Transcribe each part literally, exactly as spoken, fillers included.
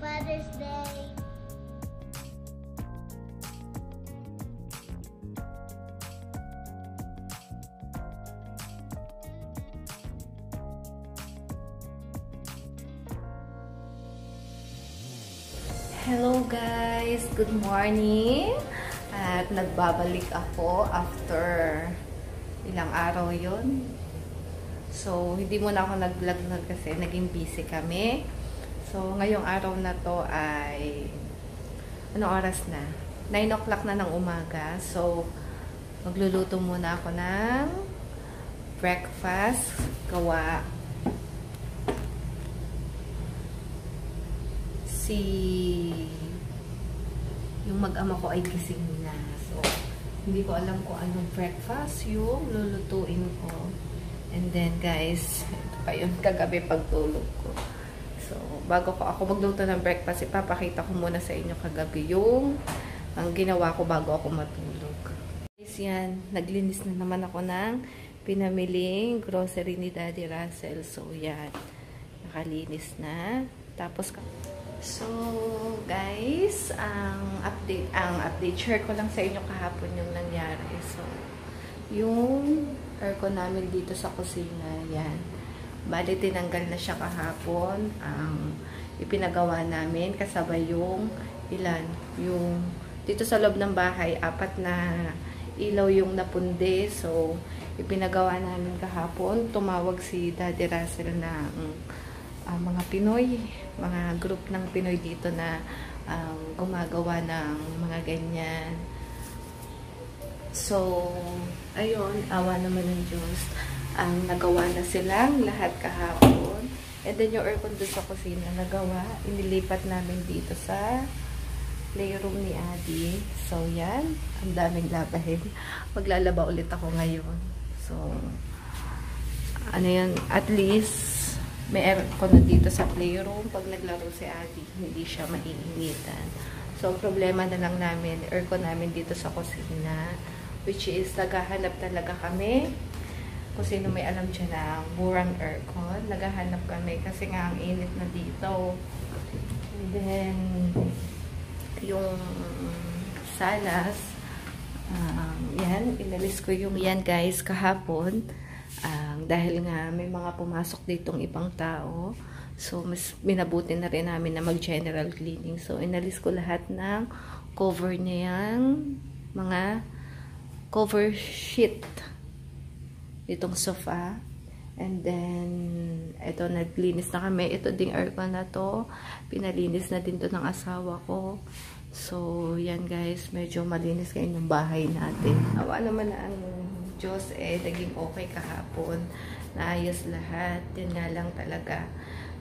Father's Day. Hello guys! Good morning! At nagbabalik ako after ilang araw yon. So, hindi muna ako nag-vlog nun kasi naging busy kami. So, ngayong araw na to ay ano oras na? nine o'clock na ng umaga. So, magluluto muna ako ng breakfast. Gawa si yung mag-ama ko ay gising na. So, hindi ko alam kung anong breakfast yung lulutuin ko. And then, guys, ito pa yun kagabi pagtulog ko. So, bago ko ako magluto ng breakfast, ipapakita ko muna sa inyo kagabi yung ang ginawa ko bago ako matulog. Guys, yan. Naglinis na naman ako ng pinamiling grocery ni Daddy Russell. So, yan. Nakalinis na. Tapos, so, guys, ang update, ang update, share ko lang sa inyo kahapon yung nangyari. So, yung aircon namin dito sa kusina, yan. Bali, tinanggal na siya kahapon. Ang ipinagawa namin, kasabay yung ilan, yung dito sa loob ng bahay, apat na ilaw yung napunde. So, ipinagawa namin kahapon. Tumawag si Daddy Russell na um, Uh, mga Pinoy, mga group ng Pinoy dito na um, gumagawa ng mga ganyan. So, ayun, awa naman ng Diyos. Ang um, nagawa na silang lahat kahapon. And then yung aircon doon sa kusina nagawa. Inilipat namin dito sa playroom ni Adi. So, yan. Ang daming labahin. Maglalaba ulit ako ngayon. So, ano yan, at least may aircon na dito sa playroom. Pag naglaro si Adi, hindi siya maiinitan. So, ang problema na lang namin, aircon namin dito sa kusina, which is, naghahanap talaga kami. Kung sino may alam dyan na murang aircon, naghahanap kami kasi nga ang init na dito. And then, yung salas, um, yan, inalis ko yung yan guys kahapon. Um, dahil nga may mga pumasok ditong ibang tao, so mas minabuti na rin namin na mag general cleaning. So inalis ko lahat ng cover niyang mga cover sheet ditong sofa. And then ito, naglinis na kami. Ito ding aircon na to, pinalinis na din to ng asawa ko. So yan guys, medyo malinis kayo ng bahay natin. Awa naman na ang Diyos, eh, naging okay kahapon. Naayos lahat. Yun nga lang talaga.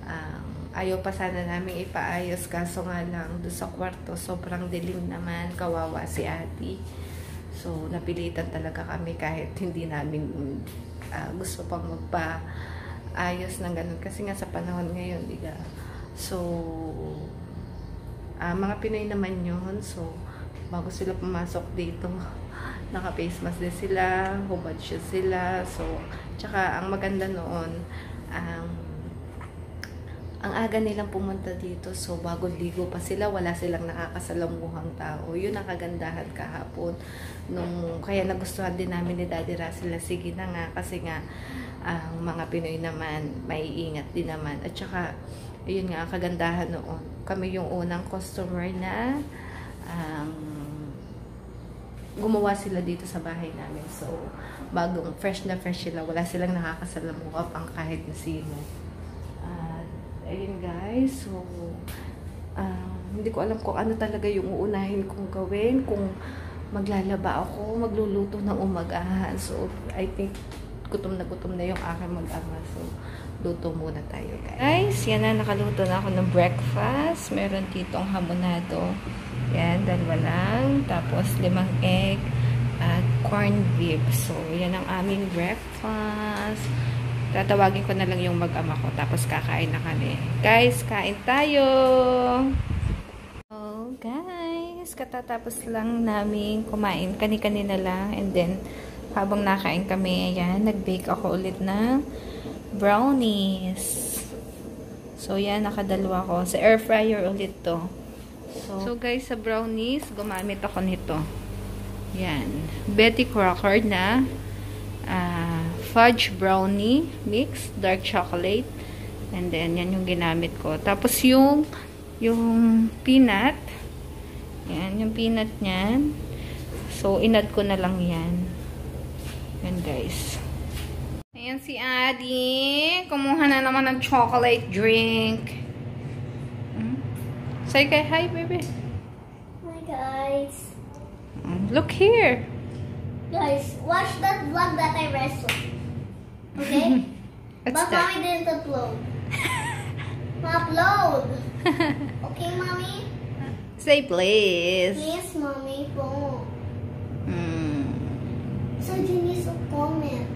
Um, ayaw pa sana namin ipaayos. Kaso nga lang, doon sa kwarto, sobrang dilim naman. Kawawa si Adi. So, napilitan talaga kami kahit hindi namin uh, gusto pang magpaayos ng ganun. Kasi nga sa panahon ngayon, diga. So, uh, mga Pinoy naman yun. So, bago sila pumasok dito, naka-face mask din sila, hubad siya sila. So, tsaka ang maganda noon, um, ang aga nilang pumunta dito. So, bago ligo pa sila, wala silang nakakasalamuhang tao. Yun ang kagandahan kahapon. Nung, kaya nagustuhan din namin ni Daddy Russell na sige na nga. Kasi nga, ang uh, mga Pinoy naman, maiingat din naman. At tsaka, yun nga ang kagandahan noon. Kami yung unang customer na um, gumawa sila dito sa bahay namin. So, bagong fresh na fresh sila. Wala silang nakakasalamuha pang kahit na sino. At, ayun guys. So, uh, hindi ko alam kung ano talaga yung uunahin kong gawin. Kung maglalaba ako, magluluto ng umagahan. So, I think gutom na gutom na yung aking mag-ama. So, luto muna tayo guys. Guys, yan na. Nakaluto na ako ng breakfast. Meron ditong hamonado. Yan, dalawa lang. Tapos, limang egg at corned beef. So, yan ang aming breakfast. Tatawagin ko na lang yung mag-ama ko. Tapos, kakain na kami. Guys, kain tayo! So, guys, katatapos lang namin kumain. Kani-kanina lang. And then, habang nakain kami, ayan, nag-bake ako ulit ng brownies. So, yan, nakadalawa ko. Sa air fryer ulit to. So, so guys, sa brownies, gumamit ako nito. Yan. Betty Crocker na uh, fudge brownie mix, dark chocolate. And then, yan yung ginamit ko. Tapos, yung yung peanut. Yan, yung peanut niyan. So, inad ko na lang yan. Yan, guys. Ayan si Adi. Kumuha na naman ng chocolate drink. Hmm? Say kay hi, baby. Hi, guys. Look here. Guys, watch that vlog that I wrestled. Okay? But mommy didn't upload. Upload. Okay, mommy? Say please. Please, mommy. Po. Mm. So, you need to comment.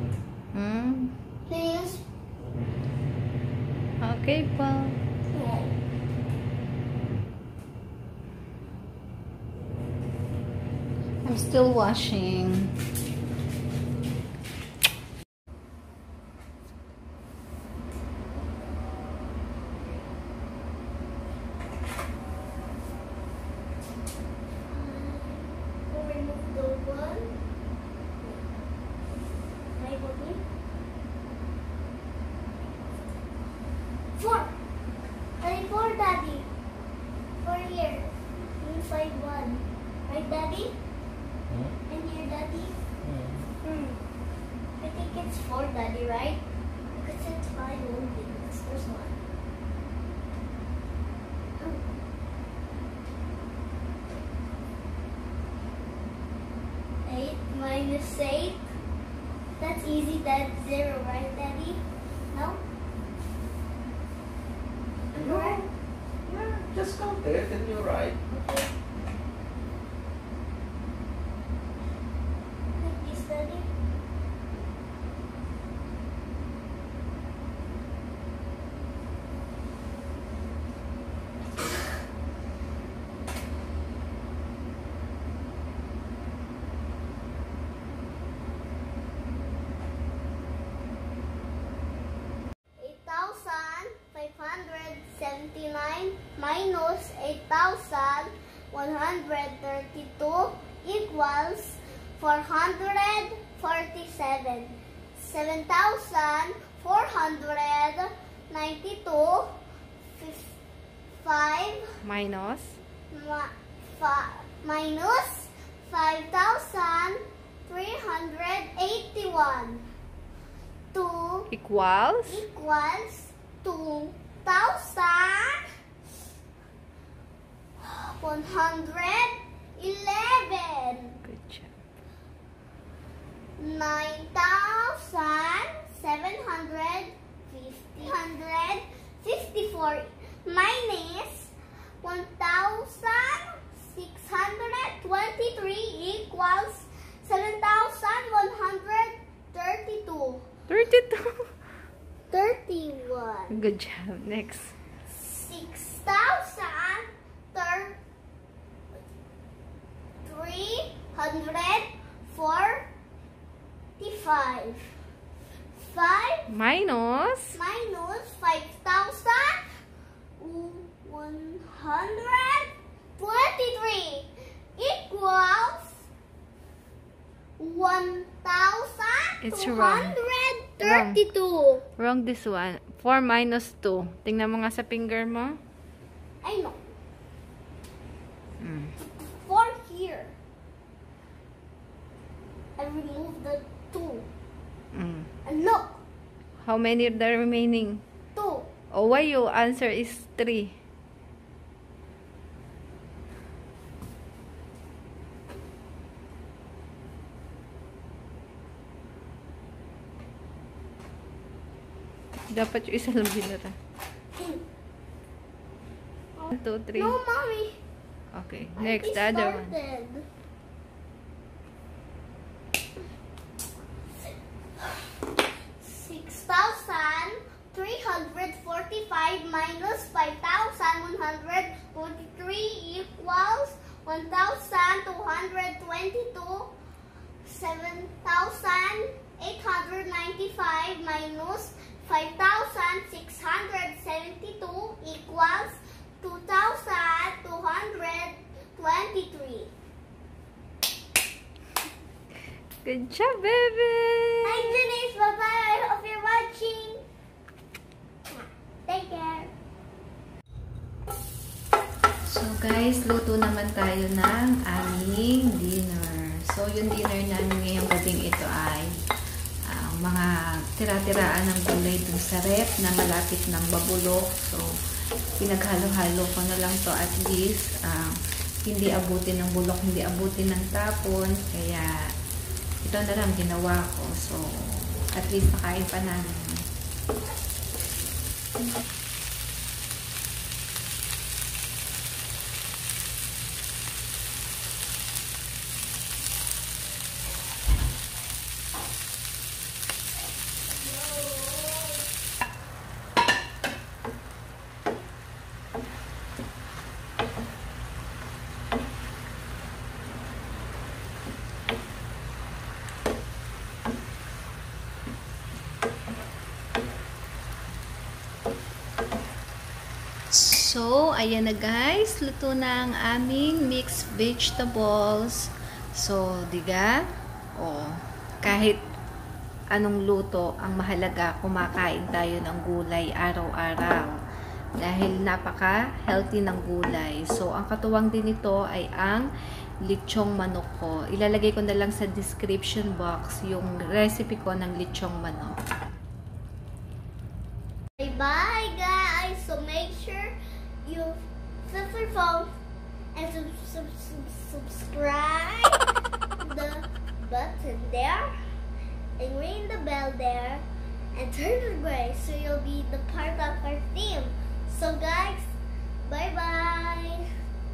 Mm. Please. Okay, po. Yeah. I'm still washing. Four. I four, Daddy. Four here. Inside one. Right, Daddy? Yeah. And here, Daddy? Yeah. Hmm. I think it's four, Daddy, right? Because it's five only. Because there's one. Hmm. Eight minus eight. That's easy. That's zero, right, Daddy? No? No. Yeah, just count it and you're right. Okay. Like this, Daddy. eight thousand five hundred seventy-nine minus eight thousand one hundred thirty-two equals four hundred forty-seven. seven thousand four hundred ninety-two five minus ma, fa, minus five thousand three hundred eighty-one two equals equals two thousand one hundred eleven. Good job. Nine thousand seven hundred fifty hundred fifty four minus one thousand six hundred twenty three equals seven thousand one hundred thirty two. Thirty two. thirty-one. Good job. Next. six thousand three hundred forty-five. five minus minus five thousand one hundred twenty-three equals one thousand two hundred. thirty-two. Wrong. Wrong this one. four minus two. Tingnan mo nga sa finger mo. I know. Mm. four here. I removed the two. Mm. And look. How many are there remaining? two. Oh, why your answer is three? Dapat yung isa lang binara. One, two, three. No, mommy. Okay, next, the other one. six thousand three hundred forty-five minus five thousand one hundred forty-three equals one thousand two hundred twenty-two. seven thousand eight hundred ninety-five minus five thousand six hundred seventy-two equals two thousand two hundred twenty-three. Good job, baby! Hi, Dennis! Bye-bye! I hope you're watching! Take care! So guys, luto naman tayo ng aming dinner. So yung dinner namin ngayong gabing ito ay uh, mga tira-tiraan ng gulay dun sa ref na malapit ng babulok. So pinaghalo-halo ko na lang to at least. Uh, hindi abutin ng bulok, hindi abutin ng tapon. Kaya ito na lang ginawa ko. So, at least nakain pa namin. So, ayan na guys, luto na ang aming mixed vegetables. So, diga? Oh, kahit anong luto, ang mahalaga kumakain tayo ng gulay araw-araw. Dahil napaka-healthy ng gulay. So, ang katuwang din ito ay ang lechong manok ko. Ilalagay ko na lang sa description box yung recipe ko ng lechong manok. Bye-bye guys! So, make sure you flip your phone and sub sub sub subscribe the button there and ring the bell there and turn the gray so you'll be the part of our theme. So guys, bye bye,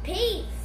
peace.